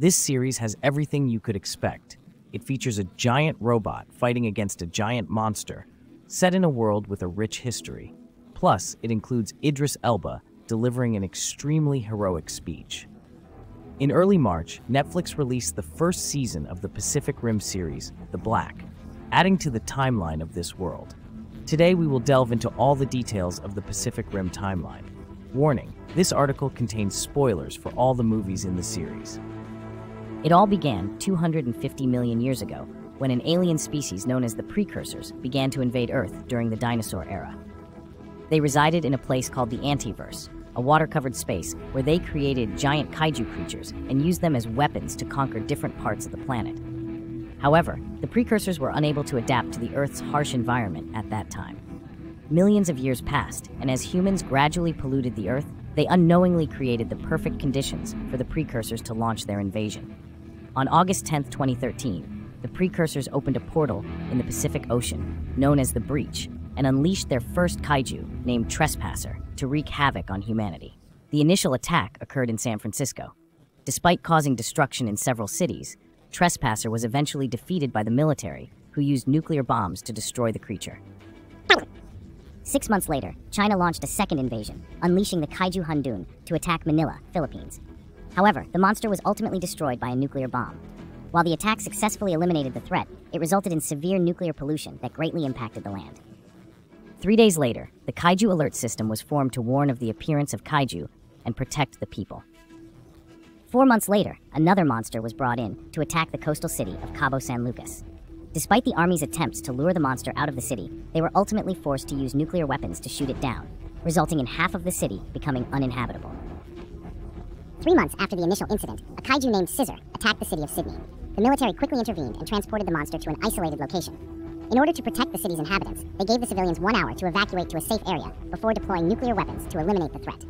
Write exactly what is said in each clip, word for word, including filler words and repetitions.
This series has everything you could expect. It features a giant robot fighting against a giant monster, set in a world with a rich history. Plus, it includes Idris Elba delivering an extremely heroic speech. In early March, Netflix released the first season of the Pacific Rim series, The Black, adding to the timeline of this world. Today, we will delve into all the details of the Pacific Rim timeline. Warning, this article contains spoilers for all the movies in the series. It all began two hundred fifty million years ago, when an alien species known as the Precursors began to invade Earth during the dinosaur era. They resided in a place called the Antiverse, a water-covered space where they created giant kaiju creatures and used them as weapons to conquer different parts of the planet. However, the Precursors were unable to adapt to the Earth's harsh environment at that time. Millions of years passed, and as humans gradually polluted the Earth, they unknowingly created the perfect conditions for the Precursors to launch their invasion. On August tenth, twenty thirteen, the Precursors opened a portal in the Pacific Ocean, known as the Breach, and unleashed their first kaiju, named Trespasser, to wreak havoc on humanity. The initial attack occurred in San Francisco. Despite causing destruction in several cities, Trespasser was eventually defeated by the military, who used nuclear bombs to destroy the creature. Six months later, China launched a second invasion, unleashing the kaiju Hundun to attack Manila, Philippines. However, the monster was ultimately destroyed by a nuclear bomb. While the attack successfully eliminated the threat, it resulted in severe nuclear pollution that greatly impacted the land. Three days later, the Kaiju Alert System was formed to warn of the appearance of kaiju and protect the people. Four months later, another monster was brought in to attack the coastal city of Cabo San Lucas. Despite the army's attempts to lure the monster out of the city, they were ultimately forced to use nuclear weapons to shoot it down, resulting in half of the city becoming uninhabitable. Three months after the initial incident, a kaiju named Scissor attacked the city of Sydney. The military quickly intervened and transported the monster to an isolated location. In order to protect the city's inhabitants, they gave the civilians one hour to evacuate to a safe area before deploying nuclear weapons to eliminate the threat.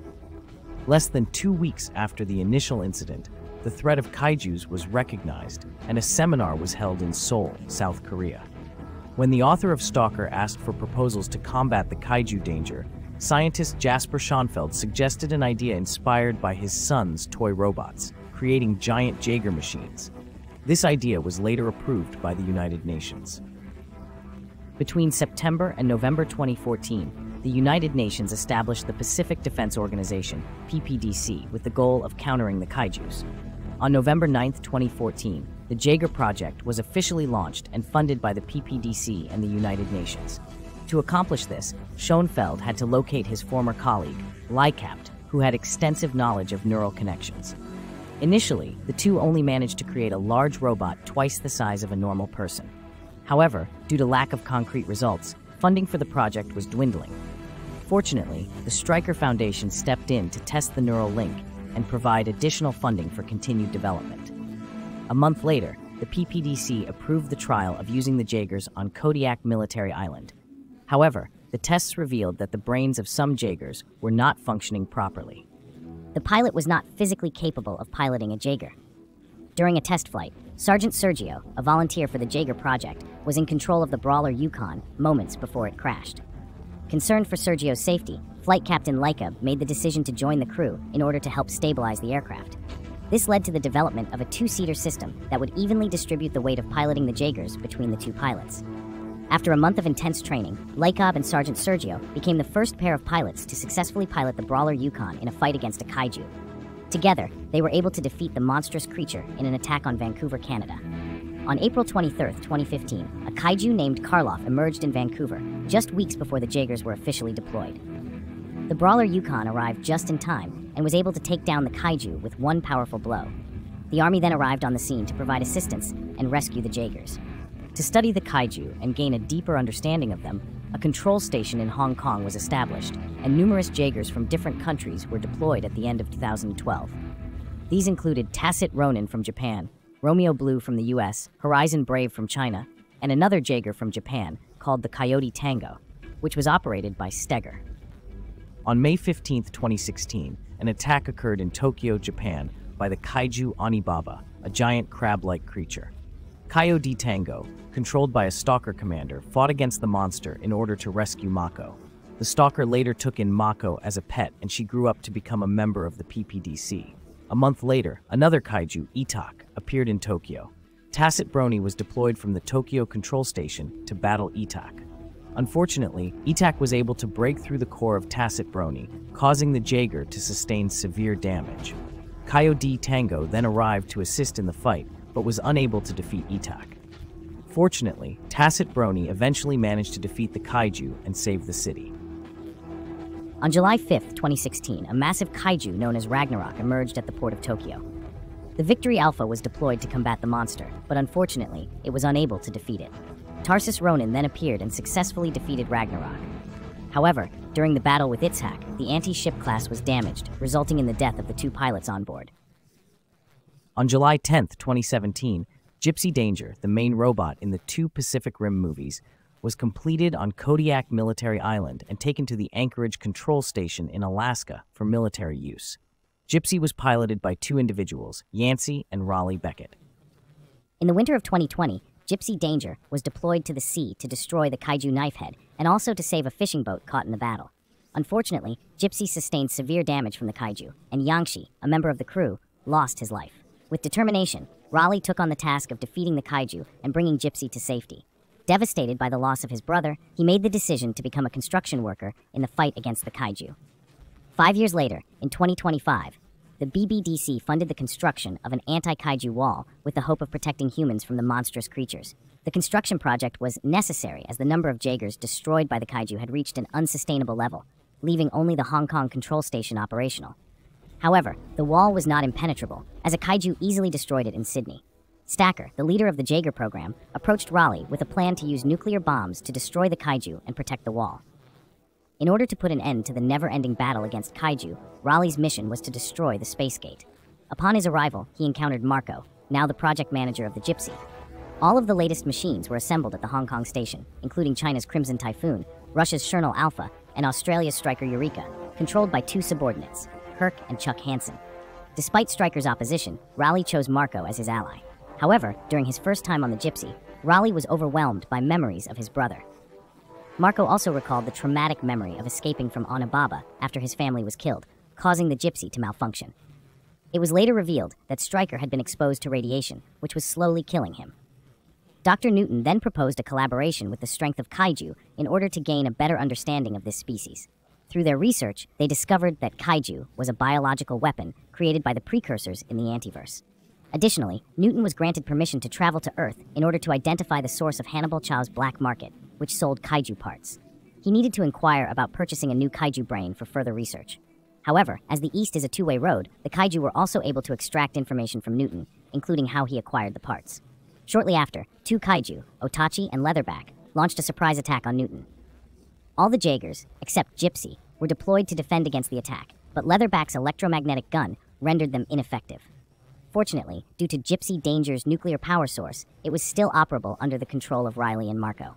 Less than two weeks after the initial incident, the threat of kaijus was recognized, and a seminar was held in Seoul, South Korea. When the author of Stalker asked for proposals to combat the kaiju danger, scientist Jasper Schoenfeld suggested an idea inspired by his son's toy robots, creating giant Jaeger machines. This idea was later approved by the United Nations. Between September and November twenty fourteen, the United Nations established the Pacific Defense Organization, P P D C, with the goal of countering the kaijus. On November ninth, twenty fourteen, the Jaeger Project was officially launched and funded by the P P D C and the United Nations. To accomplish this, Schoenfeld had to locate his former colleague, Lycapt, who had extensive knowledge of neural connections. Initially, the two only managed to create a large robot twice the size of a normal person. However, due to lack of concrete results, funding for the project was dwindling. Fortunately, the Stryker Foundation stepped in to test the neural link and provide additional funding for continued development. A month later, the P P D C approved the trial of using the Jaegers on Kodiak Military Island. However, the tests revealed that the brains of some Jaegers were not functioning properly. The pilot was not physically capable of piloting a Jaeger. During a test flight, Sergeant Sergio, a volunteer for the Jaeger Project, was in control of the Brawler Yukon moments before it crashed. Concerned for Sergio's safety, Flight Captain Lycapt made the decision to join the crew in order to help stabilize the aircraft. This led to the development of a two-seater system that would evenly distribute the weight of piloting the Jaegers between the two pilots. After a month of intense training, Lycapt and Sergeant Sergio became the first pair of pilots to successfully pilot the Brawler Yukon in a fight against a kaiju. Together, they were able to defeat the monstrous creature in an attack on Vancouver, Canada. On April twenty-third, twenty fifteen, a kaiju named Karloff emerged in Vancouver, just weeks before the Jaegers were officially deployed. The Brawler Yukon arrived just in time and was able to take down the kaiju with one powerful blow. The Army then arrived on the scene to provide assistance and rescue the Jaegers. To study the kaiju and gain a deeper understanding of them, a control station in Hong Kong was established, and numerous Jaegers from different countries were deployed at the end of two thousand twelve. These included Tacit Ronin from Japan, Romeo Blue from the U S, Horizon Brave from China, and another Jaeger from Japan called the Coyote Tango, which was operated by Stacker. On May fifteenth, twenty sixteen, an attack occurred in Tokyo, Japan by the kaiju Onibaba, a giant crab-like creature. Coyote Tango, controlled by a Stalker commander, fought against the monster in order to rescue Mako. The Stalker later took in Mako as a pet, and she grew up to become a member of the P P D C. A month later, another kaiju, Itzhak, appeared in Tokyo. Tacit Ronin was deployed from the Tokyo Control Station to battle Itzhak. Unfortunately, Itzhak was able to break through the core of Tacit Ronin, causing the Jaeger to sustain severe damage. Coyote Tango then arrived to assist in the fight, but was unable to defeat Itzhak. Fortunately, Tacit Ronin eventually managed to defeat the kaiju and save the city. On July fifth, twenty sixteen, a massive kaiju known as Ragnarok emerged at the port of Tokyo. The Victory Alpha was deployed to combat the monster, but unfortunately, it was unable to defeat it. Tacit Ronin then appeared and successfully defeated Ragnarok. However, during the battle with Itzhak, the anti-ship class was damaged, resulting in the death of the two pilots on board. On July tenth, twenty seventeen, Gypsy Danger, the main robot in the two Pacific Rim movies, was completed on Kodiak Military Island and taken to the Anchorage Control Station in Alaska for military use. Gypsy was piloted by two individuals, Yancey and Raleigh Beckett. In the winter of twenty twenty, Gypsy Danger was deployed to the sea to destroy the kaiju Knifehead and also to save a fishing boat caught in the battle. Unfortunately, Gypsy sustained severe damage from the kaiju, and Yangshi, a member of the crew, lost his life. With determination, Raleigh took on the task of defeating the kaiju and bringing Gypsy to safety. Devastated by the loss of his brother, he made the decision to become a construction worker in the fight against the kaiju. Five years later, in twenty twenty-five, the P P D C funded the construction of an anti-kaiju wall with the hope of protecting humans from the monstrous creatures. The construction project was necessary as the number of Jaegers destroyed by the kaiju had reached an unsustainable level, leaving only the Hong Kong control station operational. However, the wall was not impenetrable, as a kaiju easily destroyed it in Sydney. Stacker, the leader of the Jaeger program, approached Raleigh with a plan to use nuclear bombs to destroy the kaiju and protect the wall. In order to put an end to the never-ending battle against kaiju, Raleigh's mission was to destroy the space gate. Upon his arrival, he encountered Marco, now the project manager of the Gypsy. All of the latest machines were assembled at the Hong Kong station, including China's Crimson Typhoon, Russia's Chernal Alpha, and Australia's Striker Eureka, controlled by two subordinates, Kirk and Chuck Hansen. Despite Striker's opposition, Raleigh chose Marco as his ally. However, during his first time on the Gypsy, Raleigh was overwhelmed by memories of his brother. Marco also recalled the traumatic memory of escaping from Onababa after his family was killed, causing the Gypsy to malfunction. It was later revealed that Stryker had been exposed to radiation, which was slowly killing him. Doctor Newton then proposed a collaboration with the strength of kaiju in order to gain a better understanding of this species. Through their research, they discovered that kaiju was a biological weapon created by the Precursors in the Antiverse. Additionally, Newton was granted permission to travel to Earth in order to identify the source of Hannibal Chow's black market, which sold kaiju parts. He needed to inquire about purchasing a new kaiju brain for further research. However, as the East is a two-way road, the kaiju were also able to extract information from Newton, including how he acquired the parts. Shortly after, two kaiju, Otachi and Leatherback, launched a surprise attack on Newton. All the Jaegers, except Gypsy, were deployed to defend against the attack, but Leatherback's electromagnetic gun rendered them ineffective. Fortunately, due to Gypsy Danger's nuclear power source, it was still operable under the control of Raleigh and Marco.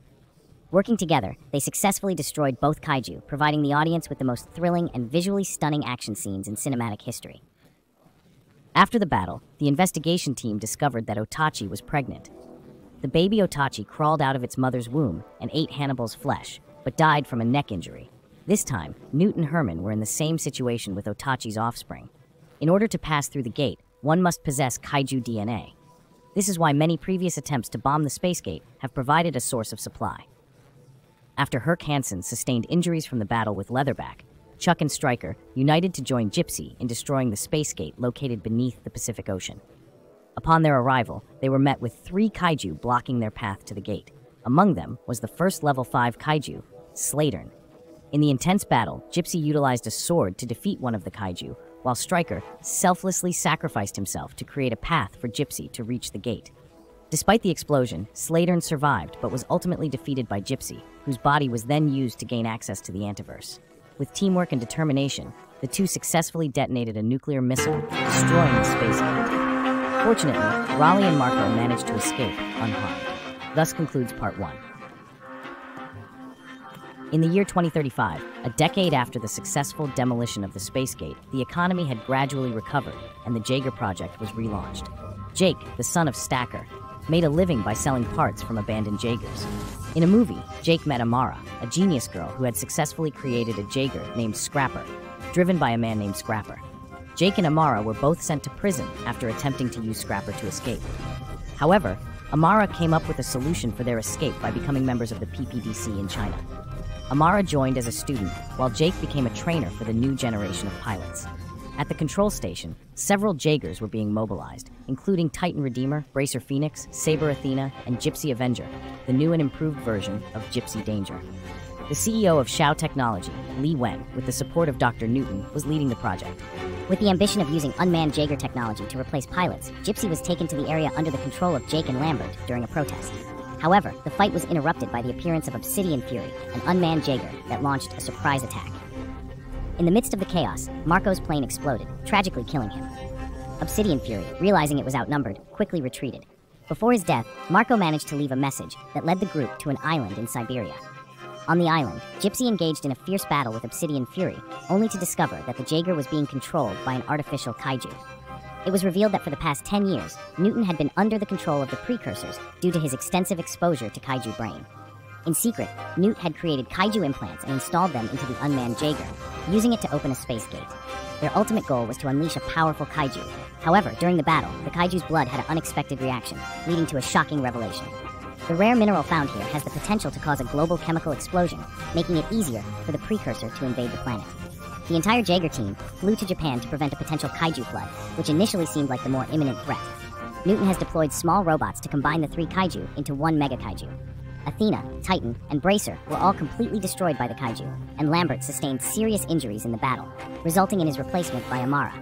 Working together, they successfully destroyed both kaiju, providing the audience with the most thrilling and visually stunning action scenes in cinematic history. After the battle, the investigation team discovered that Otachi was pregnant. The baby Otachi crawled out of its mother's womb and ate Hannibal's flesh, but died from a neck injury. This time, Newt and Herman were in the same situation with Otachi's offspring. In order to pass through the gate, one must possess kaiju D N A. This is why many previous attempts to bomb the space gate have provided a source of supply. After Herc Hansen sustained injuries from the battle with Leatherback, Chuck and Stryker united to join Gypsy in destroying the space gate located beneath the Pacific Ocean. Upon their arrival, they were met with three kaiju blocking their path to the gate. Among them was the first level five kaiju, Slatern. In the intense battle, Gypsy utilized a sword to defeat one of the kaiju, while Stryker selflessly sacrificed himself to create a path for Gypsy to reach the gate. Despite the explosion, Slatern survived but was ultimately defeated by Gypsy, whose body was then used to gain access to the Antiverse. With teamwork and determination, the two successfully detonated a nuclear missile, destroying the space gate. Fortunately, Raleigh and Marco managed to escape unharmed. Thus concludes part one. In the year twenty thirty-five, a decade after the successful demolition of the space gate, the economy had gradually recovered and the Jaeger project was relaunched. Jake, the son of Stacker, made a living by selling parts from abandoned Jaegers. In a movie, Jake met Amara, a genius girl who had successfully created a Jaeger named Scrapper, driven by a man named Scrapper. Jake and Amara were both sent to prison after attempting to use Scrapper to escape. However, Amara came up with a solution for their escape by becoming members of the P P D C in China. Amara joined as a student, while Jake became a trainer for the new generation of pilots. At the control station, several Jagers were being mobilized, including Titan Redeemer, Bracer Phoenix, Saber Athena, and Gypsy Avenger, the new and improved version of Gypsy Danger. The C E O of Xiao Technology, Li Wen, with the support of Doctor Newton, was leading the project. With the ambition of using unmanned Jager technology to replace pilots, Gypsy was taken to the area under the control of Jake and Lambert during a protest. However, the fight was interrupted by the appearance of Obsidian Fury, an unmanned Jager that launched a surprise attack. In the midst of the chaos, Marco's plane exploded, tragically killing him. Obsidian Fury, realizing it was outnumbered, quickly retreated. Before his death, Marco managed to leave a message that led the group to an island in Siberia. On the island, Gypsy engaged in a fierce battle with Obsidian Fury, only to discover that the Jager was being controlled by an artificial kaiju. It was revealed that for the past ten years, Newton had been under the control of the Precursors due to his extensive exposure to kaiju brain. In secret, Newt had created kaiju implants and installed them into the unmanned Jager, using it to open a space gate. Their ultimate goal was to unleash a powerful kaiju. However, during the battle, the kaiju's blood had an unexpected reaction, leading to a shocking revelation. The rare mineral found here has the potential to cause a global chemical explosion, making it easier for the Precursor to invade the planet. The entire Jager team flew to Japan to prevent a potential kaiju flood, which initially seemed like the more imminent threat. Newton has deployed small robots to combine the three kaiju into one mega kaiju. Athena, Titan, and Bracer were all completely destroyed by the kaiju, and Lambert sustained serious injuries in the battle, resulting in his replacement by Amara.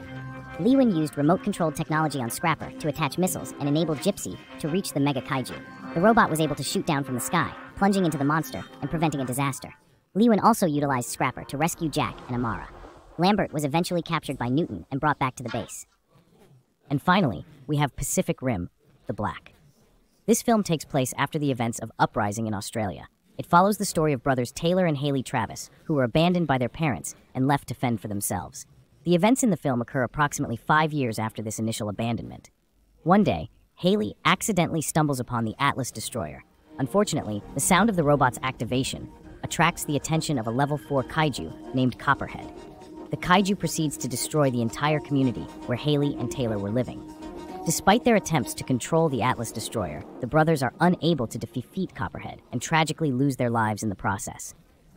Li Wen used remote-controlled technology on Scrapper to attach missiles and enable Gypsy to reach the mega kaiju. The robot was able to shoot down from the sky, plunging into the monster and preventing a disaster. Li Wen also utilized Scrapper to rescue Jack and Amara. Lambert was eventually captured by Newton and brought back to the base. And finally, we have Pacific Rim, The Black. This film takes place after the events of Uprising in Australia. It follows the story of brothers Taylor and Haley Travis, who were abandoned by their parents and left to fend for themselves. The events in the film occur approximately five years after this initial abandonment. One day, Haley accidentally stumbles upon the Atlas destroyer. Unfortunately, the sound of the robot's activation attracts the attention of a level four kaiju named Copperhead. The kaiju proceeds to destroy the entire community where Haley and Taylor were living. Despite their attempts to control the Atlas destroyer, the brothers are unable to defeat Copperhead and tragically lose their lives in the process.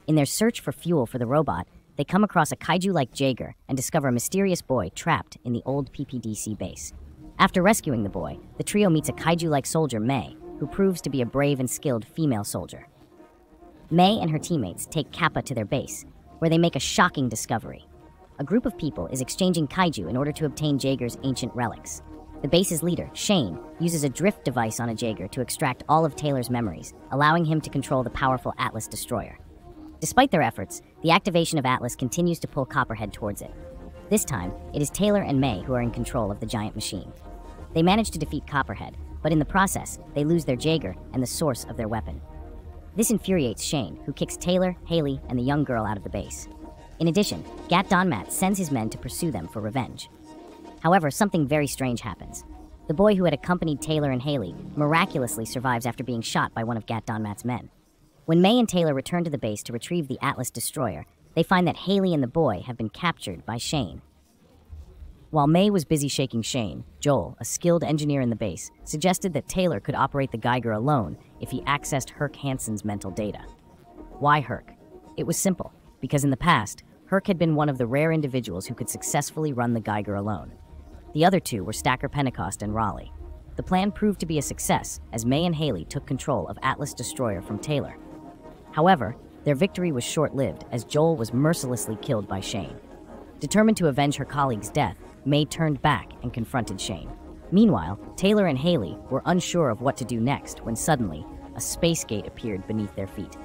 In their search for fuel for the robot, they come across a kaiju-like Jager and discover a mysterious boy trapped in the old P P D C base. After rescuing the boy, the trio meets a kaiju-like soldier, May, who proves to be a brave and skilled female soldier. May and her teammates take Kappa to their base, where they make a shocking discovery. A group of people is exchanging kaiju in order to obtain Jager's ancient relics. The base's leader, Shane, uses a drift device on a Jager to extract all of Taylor's memories, allowing him to control the powerful Atlas destroyer. Despite their efforts, the activation of Atlas continues to pull Copperhead towards it. This time, it is Taylor and May who are in control of the giant machine. They manage to defeat Copperhead, but in the process, they lose their Jager and the source of their weapon. This infuriates Shane, who kicks Taylor, Haley, and the young girl out of the base. In addition, Gat Donmat sends his men to pursue them for revenge. However, something very strange happens. The boy who had accompanied Taylor and Haley miraculously survives after being shot by one of Gat Donmat's men. When May and Taylor return to the base to retrieve the Atlas destroyer, they find that Haley and the boy have been captured by Shane. While May was busy shaking Shane, Joel, a skilled engineer in the base, suggested that Taylor could operate the Geiger alone if he accessed Herc Hansen's mental data. Why Herc? It was simple, because in the past, Herc had been one of the rare individuals who could successfully run the Geiger alone. The other two were Stacker Pentecost and Raleigh. The plan proved to be a success as May and Haley took control of Atlas Destroyer from Taylor. However, their victory was short-lived as Joel was mercilessly killed by Shane. Determined to avenge her colleague's death, May turned back and confronted Shane. Meanwhile, Taylor and Haley were unsure of what to do next when suddenly, a space gate appeared beneath their feet.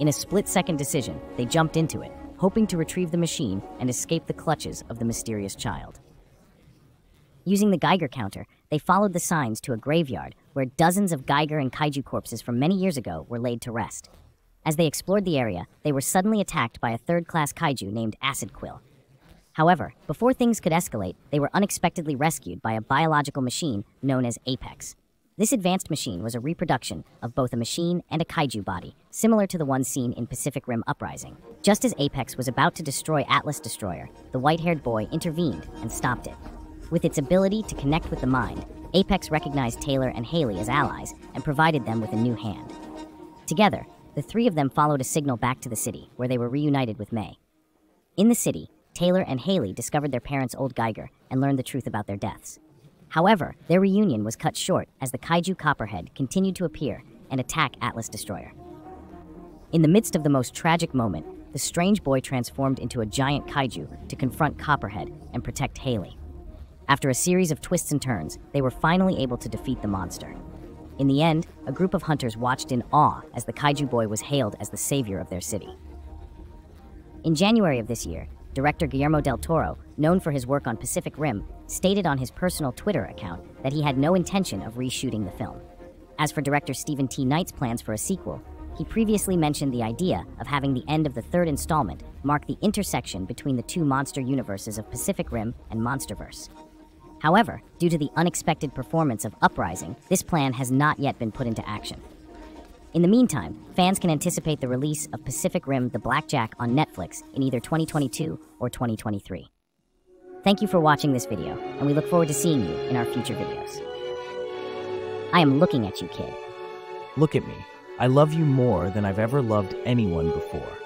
In a split-second decision, they jumped into it, hoping to retrieve the machine and escape the clutches of the mysterious child. Using the Geiger counter, they followed the signs to a graveyard where dozens of Geiger and kaiju corpses from many years ago were laid to rest. As they explored the area, they were suddenly attacked by a third-class kaiju named Acid Quill. However, before things could escalate, they were unexpectedly rescued by a biological machine known as Apex. This advanced machine was a reproduction of both a machine and a kaiju body, similar to the one seen in Pacific Rim Uprising. Just as Apex was about to destroy Atlas Destroyer, the white-haired boy intervened and stopped it. With its ability to connect with the mind, Apex recognized Taylor and Haley as allies and provided them with a new hand. Together, the three of them followed a signal back to the city, where they were reunited with May. In the city, Taylor and Haley discovered their parents' old Geiger and learned the truth about their deaths. However, their reunion was cut short as the kaiju Copperhead continued to appear and attack Atlas Destroyer. In the midst of the most tragic moment, the strange boy transformed into a giant kaiju to confront Copperhead and protect Haley. After a series of twists and turns, they were finally able to defeat the monster. In the end, a group of hunters watched in awe as the kaiju boy was hailed as the savior of their city. In January of this year, director Guillermo del Toro, known for his work on Pacific Rim, stated on his personal Twitter account that he had no intention of reshooting the film. As for director Stephen T. Knight's plans for a sequel, he previously mentioned the idea of having the end of the third installment mark the intersection between the two monster universes of Pacific Rim and Monsterverse. However, due to the unexpected performance of Uprising, this plan has not yet been put into action. In the meantime, fans can anticipate the release of Pacific Rim: The Blackjack on Netflix in either twenty twenty-two or twenty twenty-three. Thank you for watching this video, and we look forward to seeing you in our future videos. I am looking at you, kid. Look at me. I love you more than I've ever loved anyone before.